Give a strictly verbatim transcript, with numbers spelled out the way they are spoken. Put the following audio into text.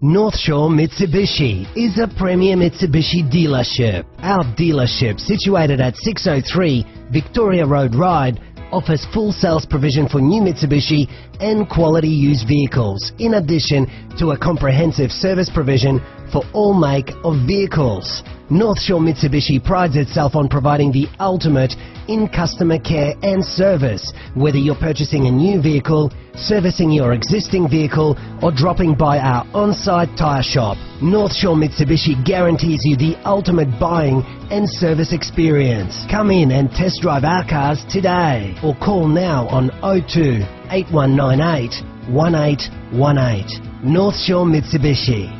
North Shore Mitsubishi is a premier Mitsubishi dealership. Our dealership, situated at six oh three Victoria Road Ryde, offers full sales provision for new Mitsubishi and quality used vehicles, in addition to a comprehensive service provision for all make of vehicles. North Shore Mitsubishi prides itself on providing the ultimate in customer care and service, whether you're purchasing a new vehicle, servicing your existing vehicle, or dropping by our on-site tyre shop. North Shore Mitsubishi guarantees you the ultimate buying and service experience. Come in and test drive our cars today, or call now on oh two, eight one nine eight, one eight one eight. North Shore Mitsubishi.